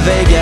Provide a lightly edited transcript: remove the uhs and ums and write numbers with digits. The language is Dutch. Vegas.